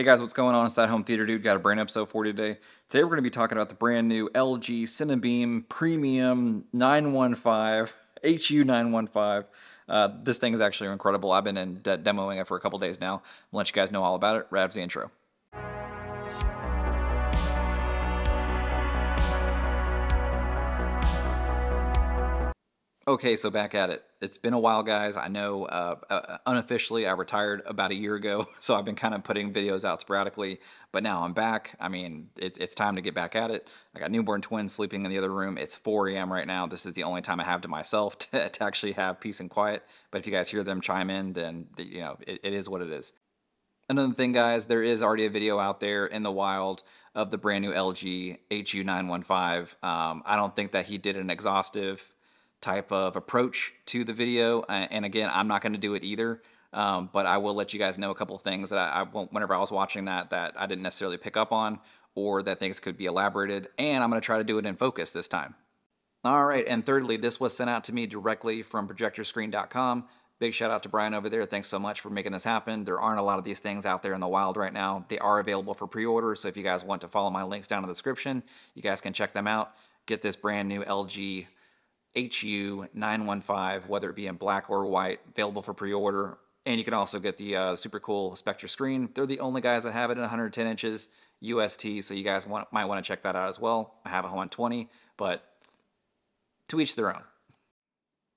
Hey guys, what's going on? It's That Home Theater Dude. Got a brand episode for you today. Today we're going to be talking about the brand new LG Cinebeam Premium 915, HU915. This thing is actually incredible. I've been demoing it for a couple days now. I'll let you guys know all about it right after the intro. Okay, so back at it. It's been a while, guys. I know unofficially I retired about a year ago, so I've been kind of putting videos out sporadically, but now I'm back. I mean, it's time to get back at it. I got newborn twins sleeping in the other room. It's 4 a.m. right now. This is the only time I have to myself to actually have peace and quiet, but if you guys hear them chime in, then you know, it is what it is. Another thing, guys, there is already a video out there in the wild of the brand new LG HU915. I don't think that he did an exhaustive type of approach to the video, and again, I'm not going to do it either, but I will let you guys know a couple of things that I won't, whenever I was watching that I didn't necessarily pick up on, or that things could be elaborated, and I'm going to try to do it in focus this time. All right, and thirdly, this was sent out to me directly from projectorscreen.com. Big shout out to Brian over there. Thanks so much for making this happen. There aren't a lot of these things out there in the wild right now. They are available for pre-order, so if you guys want to follow my links down in the description, you guys can check them out. Get this brand new LG HU915, whether it be in black or white, available for pre-order. And you can also get the super cool Spectre screen. They're the only guys that have it at 110 inches UST, so you guys might want to check that out as well. I have a 120, but to each their own.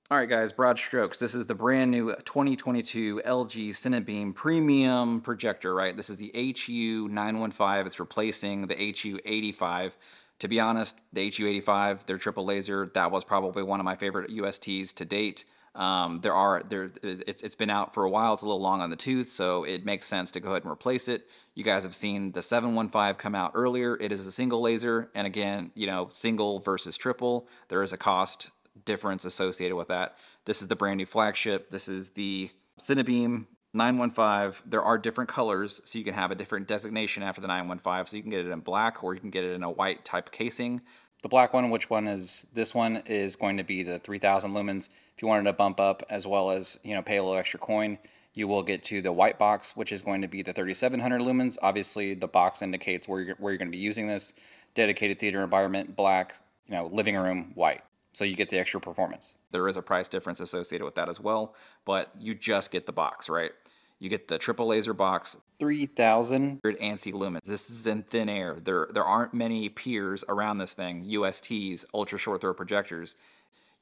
All right, guys, broad strokes. This is the brand new 2022 LG Cinebeam Premium projector, right? This is the HU915. It's replacing the HU85. To be honest, the HU85, their triple laser, that was probably one of my favorite USTs to date. It's been out for a while. It's a little long on the tooth, so it makes sense to go ahead and replace it. You guys have seen the 715 come out earlier. It is a single laser, and again, you know, single versus triple, there is a cost difference associated with that. This is the brand new flagship. This is the Cinebeam 915. There are different colors, so you can have a different designation after the 915, so you can get it in black, or you can get it in a white type casing. The black one, which one is this one, is going to be the 3000 lumens. If you wanted to bump up, as well as, you know, pay a little extra coin, you will get to the white box, which is going to be the 3700 lumens. Obviously the box indicates where you're going to be using this. Dedicated theater environment, black, you know, living room, white. So you get the extra performance. There is a price difference associated with that as well, but you just get the box, right? You get the triple laser box, 3,000 ANSI lumens. This is in thin air. There aren't many peers around this thing, USTs, ultra short throw projectors.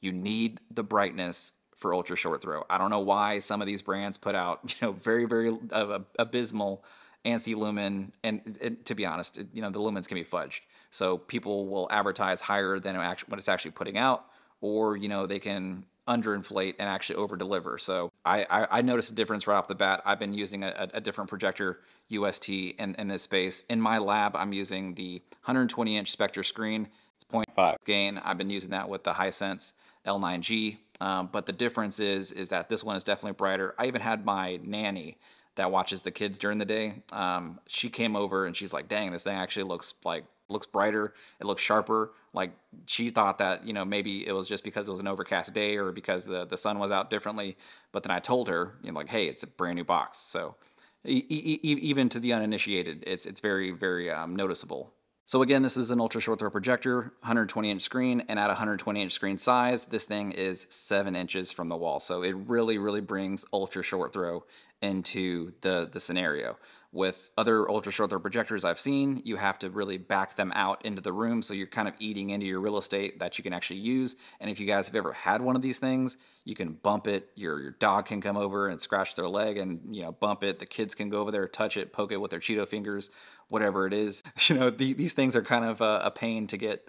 You need the brightness for ultra short throw. I don't know why some of these brands put out, you know, very, very abysmal ANSI lumen, and to be honest, you know, the lumens can be fudged. So people will advertise higher than what it's actually putting out, or, you know, they can underinflate and actually over-deliver. So I noticed a difference right off the bat. I've been using a different projector UST in this space. In my lab, I'm using the 120-inch Spectre screen. It's 0.5 gain. I've been using that with the Hisense L9G. But the difference is that this one is definitely brighter. I even had my nanny that watches the kids during the day. She came over and she's like, dang, this thing actually looks brighter. It looks sharper. Like, she thought that, you know, maybe it was just because it was an overcast day, or because the sun was out differently. But then I told her, you know, like, hey, it's a brand new box. So even to the uninitiated, it's very, very noticeable. So again, this is an ultra short throw projector, 120-inch screen, and at 120-inch screen size, this thing is 7 inches from the wall. So it really, really brings ultra short throw into the scenario. With other ultra short throw projectors I've seen, you have to really back them out into the room, so you're kind of eating into your real estate that you can actually use. And if you guys have ever had one of these things, you can bump it, your dog can come over and scratch their leg and, you know, bump it, the kids can go over there, touch it, poke it with their Cheeto fingers, whatever it is. You know, these things are kind of a pain to get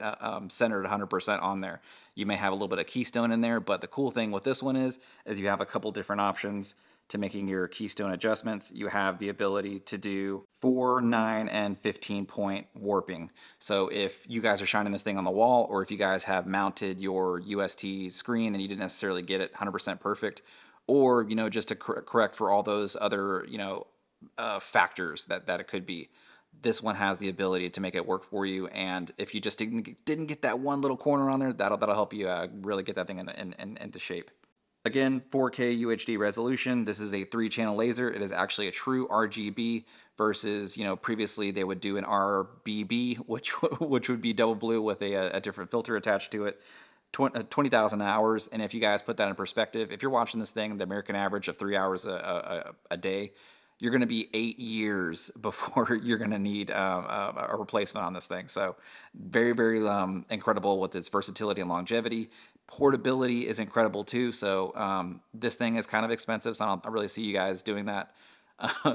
centered 100% on there. You may have a little bit of keystone in there, but the cool thing with this one is you have a couple different options to making your keystone adjustments. You have the ability to do 4, 9, and 15-point warping. So if you guys are shining this thing on the wall, or if you guys have mounted your UST screen and you didn't necessarily get it 100% perfect, or, you know, just to correct for all those other, you know, factors that it could be, this one has the ability to make it work for you. And if you just didn't get that one little corner on there, that'll help you really get that thing into shape. Again, 4K UHD resolution. This is a 3-channel laser. It is actually a true RGB versus, you know, previously they would do an RBB, which would be double blue with a different filter attached to it. 20,000 hours, and if you guys put that in perspective, if you're watching this thing, the American average of 3 hours a day, you're going to be 8 years before you're going to need a replacement on this thing. So very, very incredible with its versatility and longevity. Portability is incredible too. So this thing is kind of expensive, so I don't really see you guys doing that,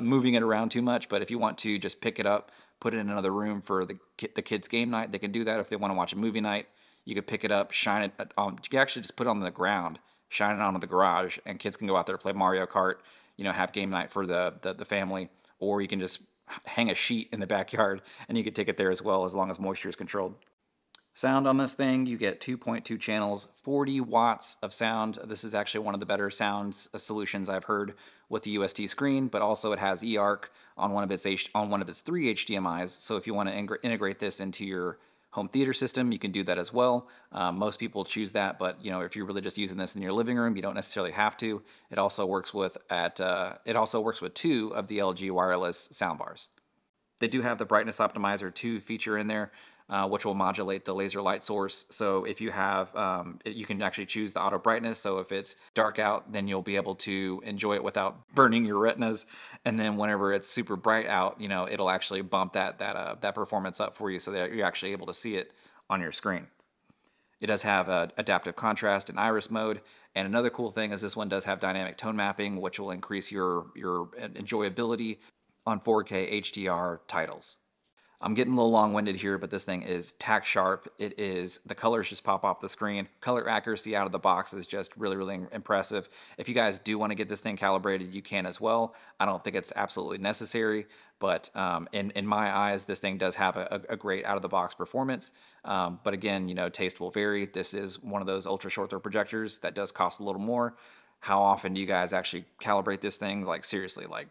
moving it around too much. But if you want to just pick it up, put it in another room for the kids' game night, they can do that. If they want to watch a movie night, you could pick it up, shine it. You can actually just put it on the ground, shine it onto the garage, and kids can go out there, play Mario Kart, you know, have game night for the family. Or you can just hang a sheet in the backyard, and you could take it there as well, as long as moisture is controlled. Sound on this thing, you get 2.2 channels, 40 watts of sound. This is actually one of the better sound solutions I've heard with the UST screen, but also it has eARC on one of its 3 HDMIs. So if you want to integrate this into your home theater system, you can do that as well. Most people choose that, but you know, if you're really just using this in your living room, you don't necessarily have to. It also works with two of the LG wireless soundbars. They do have the brightness optimizer 2 feature in there, which will modulate the laser light source. So if you have, you can actually choose the auto brightness. So if it's dark out, then you'll be able to enjoy it without burning your retinas. And then whenever it's super bright out, you know, it'll actually bump that performance up for you, so that you're actually able to see it on your screen. It does have adaptive contrast and iris mode. And another cool thing is this one does have dynamic tone mapping, which will increase your enjoyability on 4K HDR titles. I'm getting a little long-winded here, but this thing is tack sharp. It is, the colors just pop off the screen. Color accuracy out of the box is just really, really impressive. If you guys do want to get this thing calibrated, you can as well. I don't think it's absolutely necessary, but in my eyes, this thing does have a great out-of-the-box performance. But again, you know, taste will vary. This is one of those ultra-short throw projectors that does cost a little more. How often do you guys actually calibrate this thing? Like, seriously, like,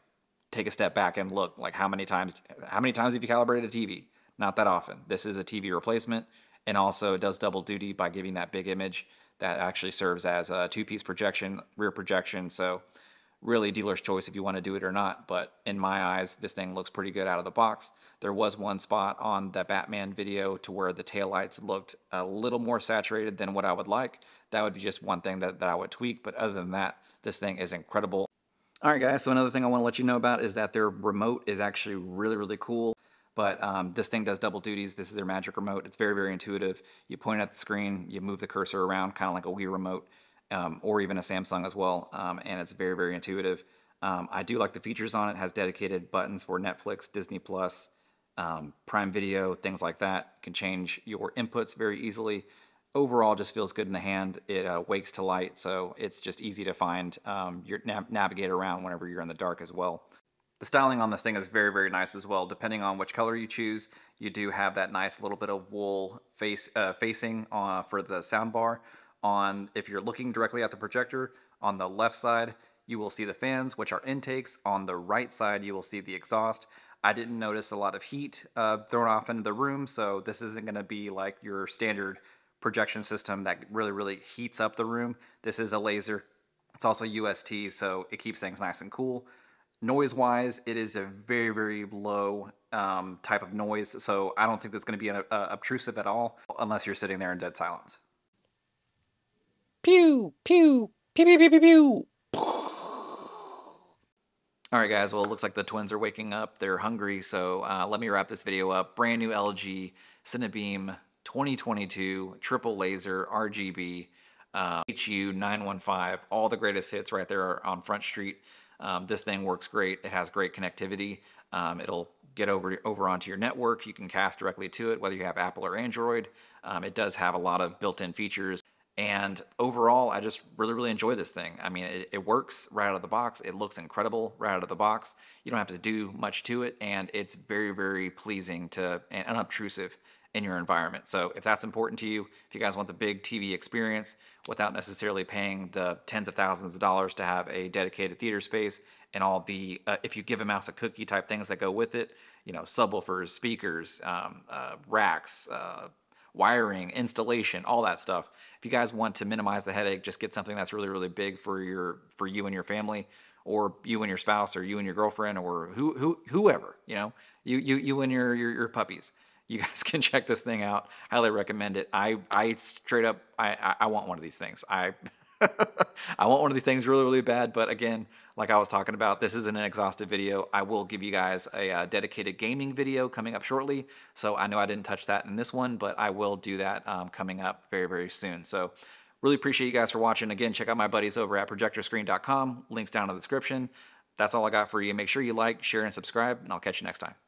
take a step back and look, like, how many times have you calibrated a TV? Not that often. This is a TV replacement, and also it does double duty by giving that big image that actually serves as a 2-piece projection, rear projection. So really dealer's choice if you want to do it or not, but in my eyes, this thing looks pretty good out of the box. There was one spot on the Batman video to where the taillights looked a little more saturated than what I would like. That would be just one thing that I would tweak, but other than that, this thing is incredible. All right, guys, so another thing I want to let you know about is that their remote is actually really, really cool, but this thing does double duties. This is their Magic Remote. It's very, very intuitive. You point at the screen, you move the cursor around, kind of like a Wii remote, or even a Samsung as well, and it's very, very intuitive. I do like the features on it. It has dedicated buttons for Netflix, Disney+, Prime Video, things like that. You can change your inputs very easily. Overall, just feels good in the hand. It wakes to light, so it's just easy to find your navigate around whenever you're in the dark as well. The styling on this thing is very, very nice as well. Depending on which color you choose, you do have that nice little bit of wool facing for the soundbar. If you're looking directly at the projector, on the left side, you will see the fans, which are intakes. On the right side, you will see the exhaust. I didn't notice a lot of heat thrown off into the room, so this isn't going to be like your standard projection system that really, really heats up the room. This is a laser. It's also UST, so it keeps things nice and cool. Noise-wise, it is a very, very low type of noise, so I don't think that's going to be obtrusive at all, unless you're sitting there in dead silence. Pew, pew, pew, pew, pew, pew, pew. All right, guys, well, it looks like the twins are waking up. They're hungry, so let me wrap this video up. Brand new LG Cinebeam 2022 triple laser RGB HU915, all the greatest hits right there on Front Street. This thing works great. It has great connectivity. It'll get over onto your network. You can cast directly to it, whether you have Apple or Android. It does have a lot of built-in features. And overall, I just really, really enjoy this thing. I mean, it works right out of the box. It looks incredible right out of the box. You don't have to do much to it, and it's very, very pleasing to and unobtrusive in your environment. So if that's important to you, if you guys want the big TV experience without necessarily paying the tens of thousands of dollars to have a dedicated theater space and all the, if you give a mouse a cookie type things that go with it, you know, subwoofers, speakers, racks, wiring, installation, all that stuff. If you guys want to minimize the headache, just get something that's really, really big for you and your family, or you and your spouse, or you and your girlfriend, or whoever, you know, you and your puppies. You guys can check this thing out. Highly recommend it. I straight up, I want one of these things. I want one of these things really, really bad. But again, like I was talking about, this isn't an exhaustive video. I will give you guys a dedicated gaming video coming up shortly. So I know I didn't touch that in this one, but I will do that coming up very, very soon. So really appreciate you guys for watching. Again, check out my buddies over at projectorscreen.com. Links down in the description. That's all I got for you. Make sure you like, share, and subscribe, and I'll catch you next time.